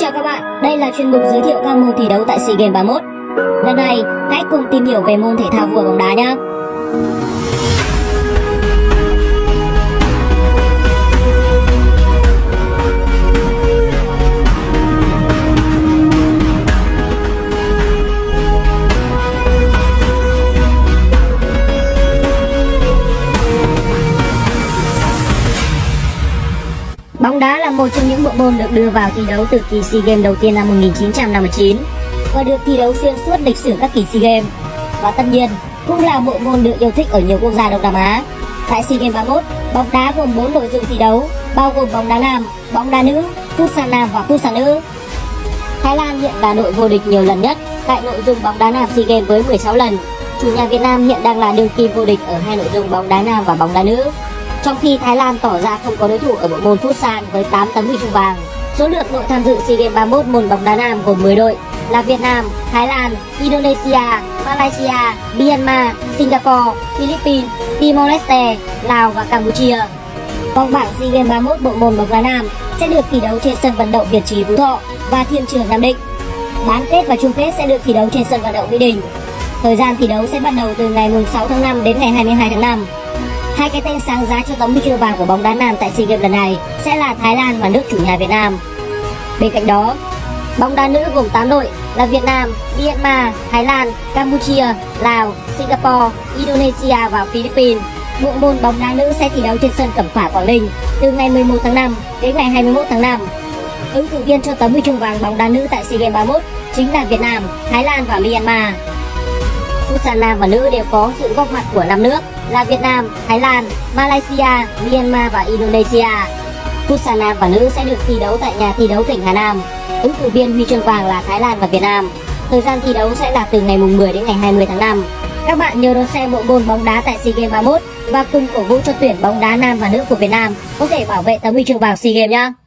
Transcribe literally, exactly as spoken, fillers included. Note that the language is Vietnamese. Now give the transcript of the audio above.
chào các bạn, đây là chuyên mục giới thiệu các môn thi đấu tại SEA Games ba mươi mốt. Lần này, hãy cùng tìm hiểu về môn thể thao vua bóng đá nhé. Bóng đá là một trong những bộ môn được đưa vào thi đấu từ kỳ SEA Games đầu tiên năm một nghìn chín trăm năm mươi chín và được thi đấu xuyên suốt lịch sử các kỳ SEA Games. Và tất nhiên, cũng là bộ môn được yêu thích ở nhiều quốc gia Đông Nam Á. Tại SEA Games ba mươi mốt, bóng đá gồm bốn nội dung thi đấu, bao gồm bóng đá nam, bóng đá nữ, futsal nam và futsal nữ. Thái Lan hiện là đội vô địch nhiều lần nhất tại nội dung bóng đá nam SEA Games với mười sáu lần. Chủ nhà Việt Nam hiện đang là đương kim vô địch ở hai nội dung bóng đá nam và bóng đá nữ, trong khi Thái Lan tỏ ra không có đối thủ ở bộ môn futsal với tám tấm huy chương vàng. Số lượng đội tham dự SEA Games ba mươi mốt môn bóng đá nam gồm mười đội là Việt Nam, Thái Lan, Indonesia, Malaysia, Myanmar, Singapore, Philippines, Timor-Leste, Lào và Campuchia. Vòng bảng SEA Games ba mươi mốt bộ môn bóng đá nam sẽ được thi đấu trên sân vận động Việt Trì Phú Thọ và Thiên Trường Nam Định. Bán kết và chung kết sẽ được thi đấu trên sân vận động Mỹ Đình. Thời gian thi đấu sẽ bắt đầu từ ngày mùng sáu tháng năm đến ngày hai mươi hai tháng năm. Hai cái tên sáng giá cho tấm huy chương vàng của bóng đá nam tại SEA Games lần này sẽ là Thái Lan và nước chủ nhà Việt Nam. Bên cạnh đó, bóng đá nữ gồm tám đội là Việt Nam, Myanmar, Thái Lan, Campuchia, Lào, Singapore, Indonesia và Philippines. Bộ môn bóng đá nữ sẽ thi đấu trên sân Cẩm Phả, Quảng Ninh từ ngày mười một tháng năm đến ngày hai mươi mốt tháng năm. Ứng cử viên cho tấm huy chương vàng bóng đá nữ tại SEA Games ba mươi mốt chính là Việt Nam, Thái Lan và Myanmar. Futsal nam và nữ đều có sự góp mặt của năm nước là Việt Nam, Thái Lan, Malaysia, Myanmar và Indonesia. Futsal nam và nữ sẽ được thi đấu tại nhà thi đấu tỉnh Hà Nam. Ứng cử viên huy chương vàng là Thái Lan và Việt Nam. Thời gian thi đấu sẽ là từ ngày mùng mười đến ngày hai mươi tháng năm. Các bạn nhớ đón xem bộ môn bóng đá tại SEA Games ba mươi mốt và cùng cổ vũ cho tuyển bóng đá nam và nữ của Việt Nam có thể bảo vệ tấm huy chương vàng SEA Games nhé.